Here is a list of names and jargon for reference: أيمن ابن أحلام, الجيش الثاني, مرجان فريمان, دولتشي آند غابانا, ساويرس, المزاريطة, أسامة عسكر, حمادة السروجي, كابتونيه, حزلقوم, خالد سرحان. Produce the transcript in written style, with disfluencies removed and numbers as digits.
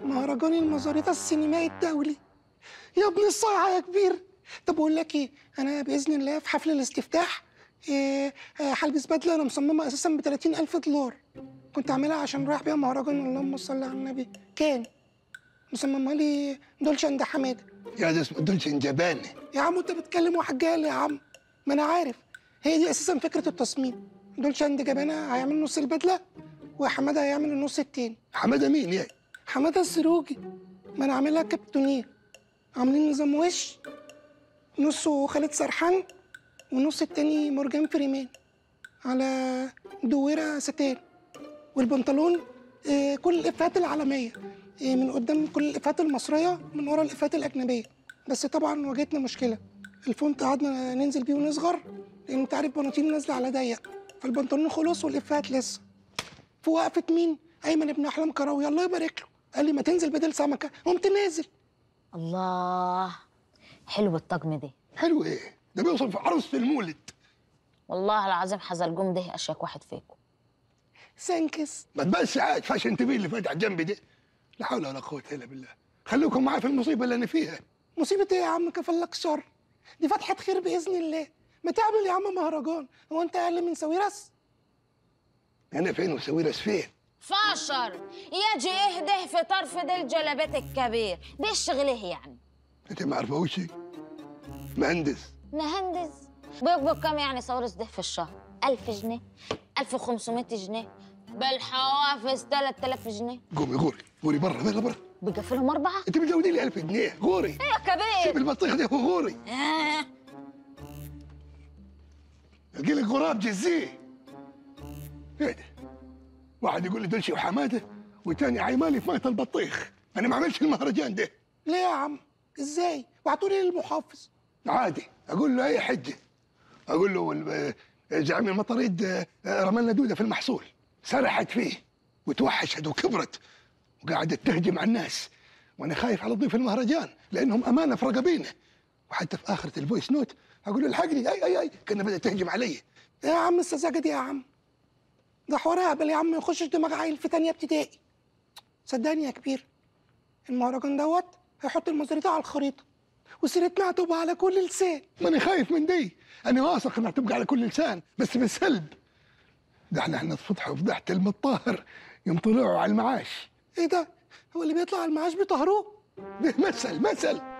مهرجان المزاريطة السينمائي الدولي. يا ابن الصاعة يا كبير. طب اقول لك ايه، انا باذن الله في حفل الاستفتاح هلبس بدله انا مصممه اساسا ب $30,000، كنت عاملها عشان رايح بيها مهرجان، اللهم صل على النبي، كان مصممها لي دولتشي آند حمادة. يا ده اسمه دولتشي آند غابانا يا عم، انت بتكلم وحجالي يا عم. ما انا عارف، هي دي اساسا فكره التصميم. دولتشي آند غابانا هيعمل نص البدله وحماده هيعمل النص التاني. حماده مين يعني؟ حمادة السروجي. ما انا عاملها كابتونيه، عاملين نظام وش، نصه خالد سرحان والنص التاني مرجان فريمان على دويرة ستان، والبنطلون كل الإفيهات العالمية من قدام، كل الإفيهات المصرية من ورا الإفيهات الأجنبية. بس طبعا واجهتنا مشكلة، الفونت قعدنا ننزل بيه ونصغر، لأن أنت عارف بناطيل نازلة على ضيق، فالبنطلون خلص والإفيهات لسه. في وقفة مين؟ أيمن ابن أحلام كراوي، الله يبارك له، قال لي ما تنزل بدل سمكة، قمت نازل. الله، حلو الطقم ده. حلو ايه؟ ده بيوصل في عروسة المولد. والله العظيم حزلقوم ده اشيك واحد فيكم. سانكس. ما تبقاش عاد فاشن انت بيه اللي فاتح جنبي ده. لا حول ولا قوة الا بالله. خليكم معايا في المصيبة اللي انا فيها. مصيبة ايه يا عم، كفلك شر. دي فتحة خير بإذن الله. ما تعمل يا عم مهرجان، هو أنت أقل من ساويرس؟ أنا فين وساويرس فين؟ فاشر يجي اهده في طرف ده الجلبات الكبير، ده الشغل ايه يعني؟ أنت ما عرفوش مهندس. مهندس بيقبض كام يعني ساويرس ده في الشهر؟ 1000 جنيه، 1500 جنيه، بالحوافز 3000 جنيه. قومي غوري غوري بره بره بره. بيقفلهم 4؟ أنت بتزودي لي 1000 جنيه غوري. إيه يا كبير؟ سيب البطيخ ده وغوري. ألقي لك غراب جزيه. إيه ده؟ واحد يقول لي دولتشي وحماده والتاني عيمالي في مية البطيخ. أنا ما عملتش المهرجان ده. ليه يا عم؟ ازاي؟ وعطوني للمحافظ. عادي، اقول له اي حجه، اقول له زعيم المطاريد رمى لنا دوده في المحصول، سرحت فيه وتوحشت وكبرت وقعدت تهجم على الناس، وانا خايف على ضيف المهرجان لانهم امانه في رقبينا. وحتى في اخره الفويس نوت اقول له الحقني، اي اي اي كنا بدات تهجم علي. يا عم السذاجه دي يا عم، ده حوار اهبل يا عم ما يخشش دماغ عيل في ثانيه ابتدائي. صدقني يا كبير، المهرجان دوت هيحط المزاريطة على الخريطة، وسيرتنا هتبقى على كل لسان. ماني خايف من دي، أنا واثق إنها هتبقى على كل لسان، بس بالسلب. ده إحنا فضحوا فضحت المطهر يوم طلعوا على المعاش. إيه ده؟ هو اللي بيطلع على المعاش بيطهروه؟ ده مثل